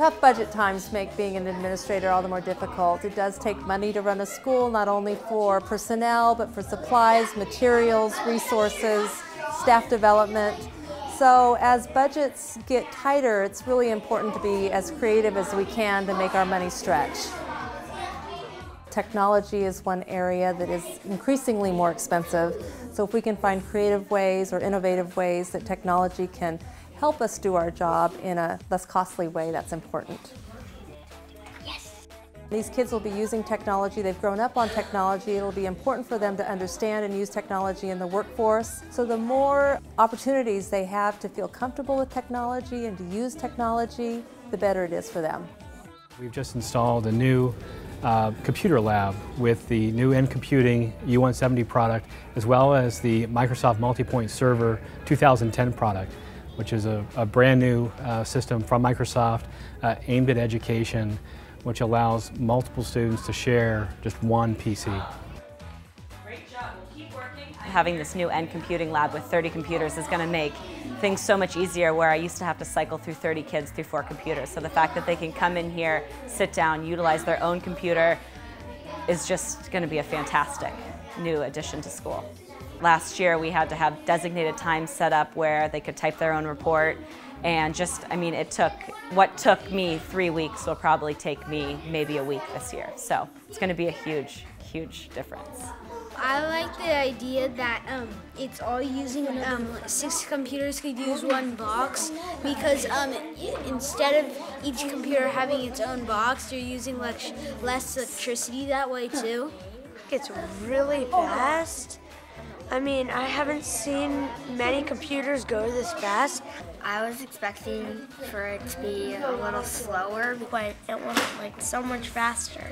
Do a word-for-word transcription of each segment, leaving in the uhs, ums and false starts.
Tough budget times make being an administrator all the more difficult. It does take money to run a school, not only for personnel, but for supplies, materials, resources, staff development. So as budgets get tighter, it's really important to be as creative as we can to make our money stretch. Technology is one area that is increasingly more expensive. So if we can find creative ways or innovative ways that technology can help us do our job in a less costly way, that's important. Yes. These kids will be using technology. They've grown up on technology. It'll be important for them to understand and use technology in the workforce. So the more opportunities they have to feel comfortable with technology and to use technology, the better it is for them. We've just installed a new uh, computer lab with the new nComputing U one seventy product, as well as the Microsoft Multipoint Server two thousand ten product, which is a, a brand new uh, system from Microsoft uh, aimed at education, which allows multiple students to share just one P C. Great job, we'll keep working. Having this new nComputing lab with thirty computers is going to make things so much easier, where I used to have to cycle through thirty kids through four computers. So the fact that they can come in here, sit down, utilize their own computer is just going to be a fantastic new addition to school. Last year we had to have designated times set up where they could type their own report, and just, I mean, it took, what took me three weeks will probably take me maybe a week this year. So it's going to be a huge, huge difference. I like the idea that um, it's all using um, six computers could use one box, because um, instead of each computer having its own box, you're using less, less electricity that way too. It's really fast. I mean, I haven't seen many computers go this fast. I was expecting for it to be a little slower, but it was like so much faster.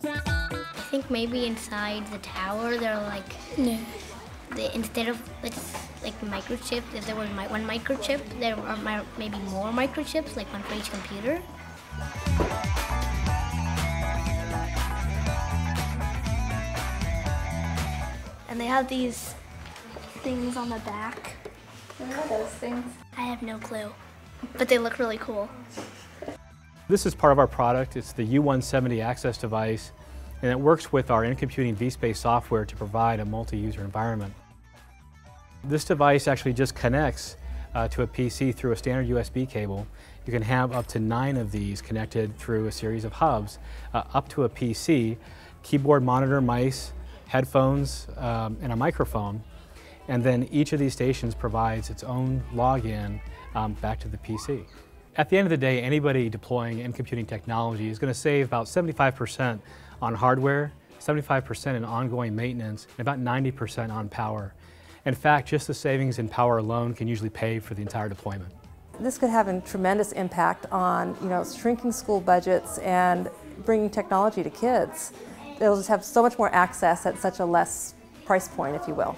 I think maybe inside the tower, they're like, no. the, instead of like microchips, if there was my, one microchip, there are my, maybe more microchips, like one for each computer. And they have these things on the back. What are those things? I have no clue, but they look really cool. This is part of our product. It's the U one seventy access device, and it works with our nComputing vSpace software to provide a multi-user environment. This device actually just connects uh, to a P C through a standard U S B cable. You can have up to nine of these connected through a series of hubs uh, up to a P C, keyboard, monitor, mice, headphones, um, and a microphone, and then each of these stations provides its own login um, back to the P C. At the end of the day, anybody deploying nComputing technology is going to save about seventy-five percent on hardware, seventy-five percent in ongoing maintenance, and about ninety percent on power. In fact, just the savings in power alone can usually pay for the entire deployment. This could have a tremendous impact on, you know, shrinking school budgets and bringing technology to kids. They'll just have so much more access at such a less price point, if you will.